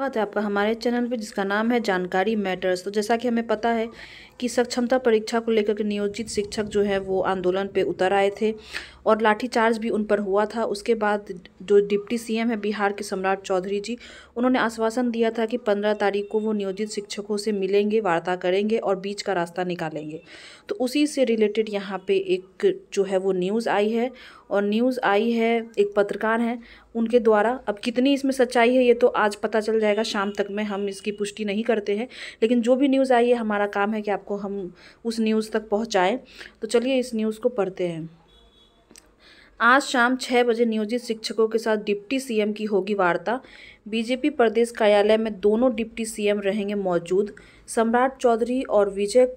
स्वागत है आपका हमारे चैनल पे जिसका नाम है जानकारी मैटर्स। तो जैसा कि हमें पता है कि सक्षमता परीक्षा को लेकर के नियोजित शिक्षक जो है वो आंदोलन पे उतर आए थे और लाठीचार्ज भी उन पर हुआ था। उसके बाद जो डिप्टी सीएम है बिहार के सम्राट चौधरी जी, उन्होंने आश्वासन दिया था कि 15 तारीख को वो नियोजित शिक्षकों से मिलेंगे, वार्ता करेंगे और बीच का रास्ता निकालेंगे। तो उसी से रिलेटेड यहाँ पर एक जो है वो न्यूज़ आई है और न्यूज़ आई है एक पत्रकार हैं उनके द्वारा। अब कितनी इसमें सच्चाई है ये तो आज पता चल जाएगा, शाम तक में हम इसकी पुष्टि नहीं करते हैं, लेकिन जो भी न्यूज़ आई है हमारा काम है कि आपको हम उस न्यूज़ तक पहुंचाएं। तो चलिए इस न्यूज़ को पढ़ते हैं। आज शाम 6 बजे नियोजित शिक्षकों के साथ डिप्टी सीएम की होगी वार्ता। बीजेपी प्रदेश कार्यालय में दोनों डिप्टी सीएम रहेंगे मौजूद। सम्राट चौधरी और विजय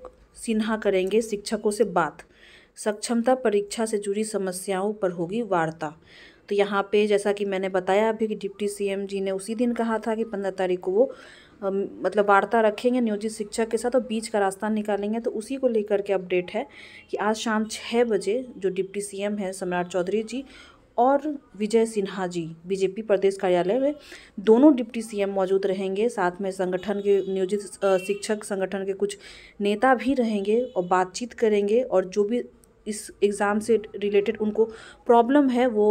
सिन्हा करेंगे शिक्षकों से बात। सक्षमता परीक्षा से जुड़ी समस्याओं पर होगी वार्ता। तो यहाँ पे जैसा कि मैंने बताया अभी कि डिप्टी सीएम जी ने उसी दिन कहा था कि 15 तारीख को वो मतलब वार्ता रखेंगे नियोजित शिक्षक के साथ और बीच का रास्ता निकालेंगे। तो उसी को लेकर के अपडेट है कि आज शाम 6 बजे जो डिप्टी सीएम हैं सम्राट चौधरी जी और विजय सिन्हा जी, बीजेपी प्रदेश कार्यालय में दोनों डिप्टी सीएम मौजूद रहेंगे। साथ में संगठन के नियोजित शिक्षक संगठन के कुछ नेता भी रहेंगे और बातचीत करेंगे और जो भी इस एग्ज़ाम से रिलेटेड उनको प्रॉब्लम है वो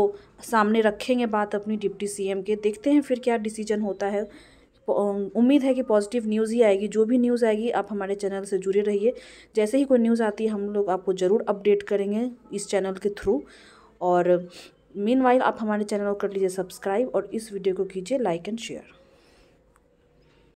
सामने रखेंगे बात अपनी डिप्टी सीएम के। देखते हैं फिर क्या डिसीजन होता है। उम्मीद है कि पॉजिटिव न्यूज़ ही आएगी। जो भी न्यूज़ आएगी आप हमारे चैनल से जुड़े रहिए, जैसे ही कोई न्यूज़ आती है हम लोग आपको ज़रूर अपडेट करेंगे इस चैनल के थ्रू। और मीनवाइल आप हमारे चैनल को कर लीजिए सब्सक्राइब और इस वीडियो को कीजिए लाइक एंड शेयर।